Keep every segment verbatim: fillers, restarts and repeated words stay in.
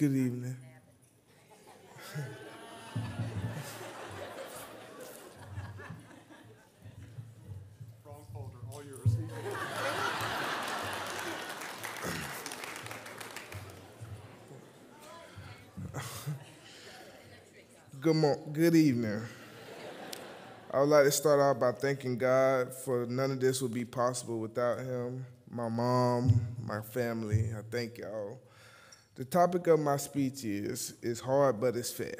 Good evening. Wrong folder, all yours. Good morning. Good evening. I would like to start out by thanking God, for none of this would be possible without him, my mom, my family. I thank y'all. The topic of my speech is, it's hard, but it's fair.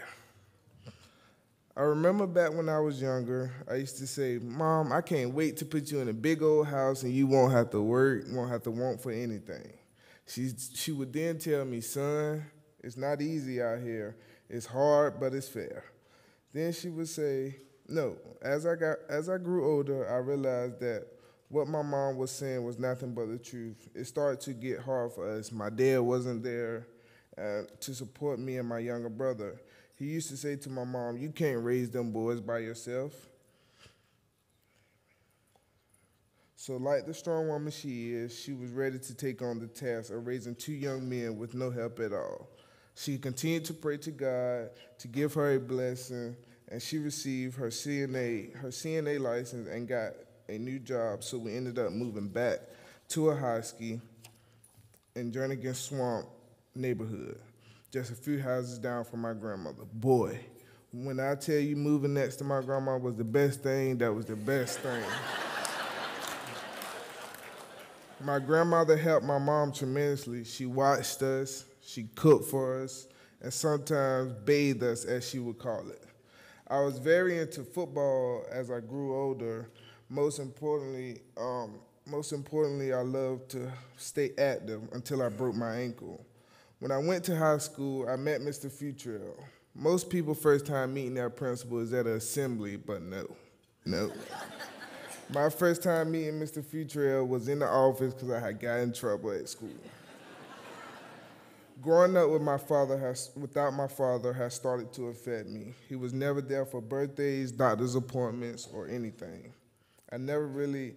I remember back when I was younger, I used to say, Mom, I can't wait to put you in a big old house and you won't have to work, won't have to want for anything. She, she would then tell me, son, it's not easy out here. It's hard, but it's fair. Then she would say, no, as I got, as I grew older, I realized that what my mom was saying was nothing but the truth. It started to get hard for us. My dad wasn't there uh, to support me and my younger brother. He used to say to my mom, you can't raise them boys by yourself. So like the strong woman she is, she was ready to take on the task of raising two young men with no help at all. She continued to pray to God to give her a blessing, and she received her C N A, her C N A license and got a new job, so we ended up moving back to Ahoskie in Jernigan Swamp neighborhood, just a few houses down from my grandmother. Boy, when I tell you moving next to my grandma was the best thing, that was the best thing. My grandmother helped my mom tremendously. She watched us, she cooked for us, and sometimes bathed us, as she would call it. I was very into football as I grew older. Most importantly, um, most importantly, I loved to stay active until I broke my ankle. When I went to high school, I met Mister Futrell. Most people first time meeting their principal is at an assembly, but no, no. My first time meeting Mister Futrell was in the office because I had got in trouble at school. Growing up with my father has, without my father has started to affect me. He was never there for birthdays, doctor's appointments, or anything. I never really,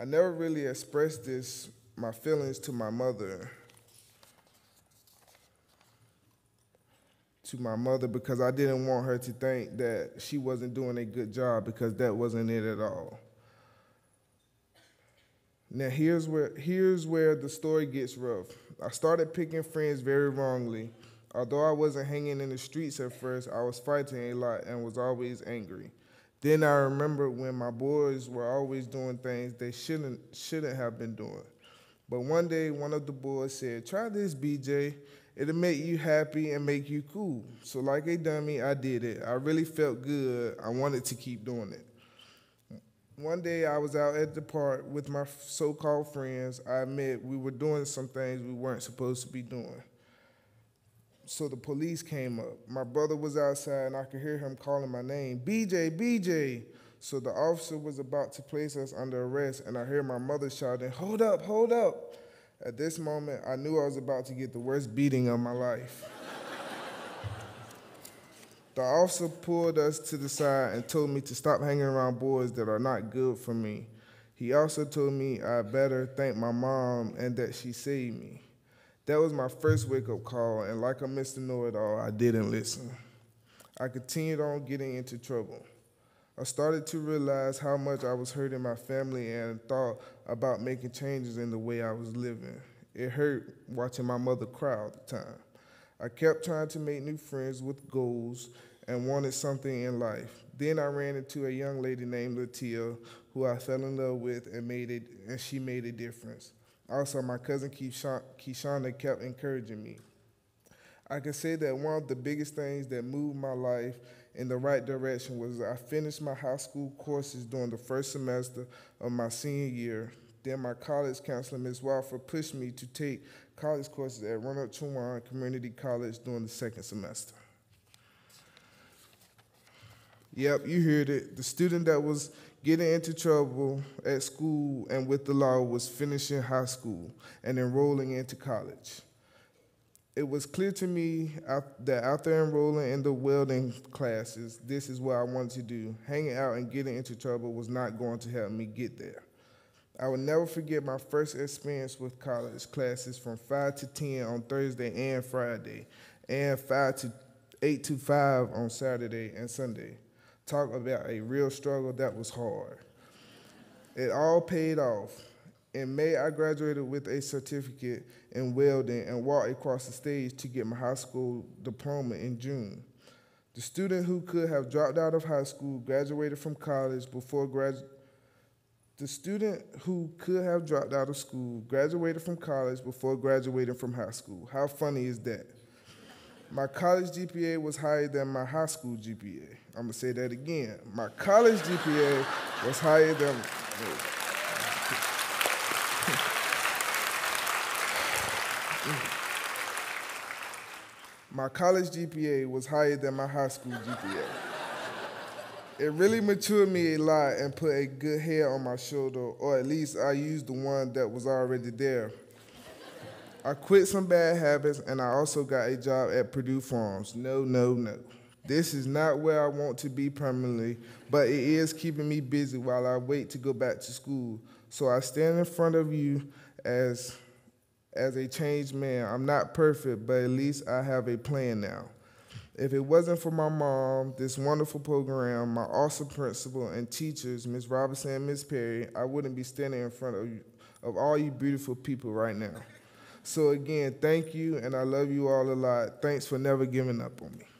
I never really expressed this, my feelings to my mother, to my mother because I didn't want her to think that she wasn't doing a good job, because that wasn't it at all. Now here's where, here's where the story gets rough. I started picking friends very wrongly. Although I wasn't hanging in the streets at first, I was fighting a lot and was always angry. Then I remember when my boys were always doing things they shouldn't, shouldn't have been doing. But one day, one of the boys said, try this, B J. It'll make you happy and make you cool. So like a dummy, I did it. I really felt good. I wanted to keep doing it. One day I was out at the park with my so-called friends. I admit we were doing some things we weren't supposed to be doing. So the police came up. My brother was outside and I could hear him calling my name, B J, B J. So the officer was about to place us under arrest and I heard my mother shouting, hold up, hold up. At this moment, I knew I was about to get the worst beating of my life. The officer pulled us to the side and told me to stop hanging around boys that are not good for me. He also told me I better thank my mom and that she saved me. That was my first wake-up call, and like a Mister Know-It-All, I didn't listen. I continued on getting into trouble. I started to realize how much I was hurting my family and thought about making changes in the way I was living. It hurt watching my mother cry all the time. I kept trying to make new friends with goals and wanted something in life. Then I ran into a young lady named Latia, who I fell in love with and made it, and she made a difference. Also, my cousin Kishonna kept encouraging me. I can say that one of the biggest things that moved my life in the right direction was I finished my high school courses during the first semester of my senior year. Then my college counselor, Miz Walford, pushed me to take college courses at Runoff-Turon Community College during the second semester. Yep, you heard it. The student that was getting into trouble at school and with the law was finishing high school and enrolling into college. It was clear to me that after enrolling in the welding classes, this is what I wanted to do. Hanging out and getting into trouble was not going to help me get there. I will never forget my first experience with college classes from five to ten on Thursday and Friday. and five to eight to five on Saturday and Sunday. Talk about a real struggle that was hard. It all paid off. In May, I graduated with a certificate in welding and walked across the stage to get my high school diploma in June. The student who could have dropped out of high school graduated from college before gradu- The student who could have dropped out of school graduated from college before graduating from high school. How funny is that? My college G P A was higher than my high school G P A. I'm gonna say that again. My college G P A was higher than. My college G P A was higher than my high school G P A. It really matured me a lot and put a good head on my shoulder, or at least I used the one that was already there. I quit some bad habits, and I also got a job at Purdue Farms. No, no, no. This is not where I want to be permanently, but it is keeping me busy while I wait to go back to school. So I stand in front of you as, as a changed man. I'm not perfect, but at least I have a plan now. If it wasn't for my mom, this wonderful program, my awesome principal and teachers, Miz Robinson and Miz Perry, I wouldn't be standing in front of, you, of all you beautiful people right now. So again, thank you, and I love you all a lot. Thanks for never giving up on me.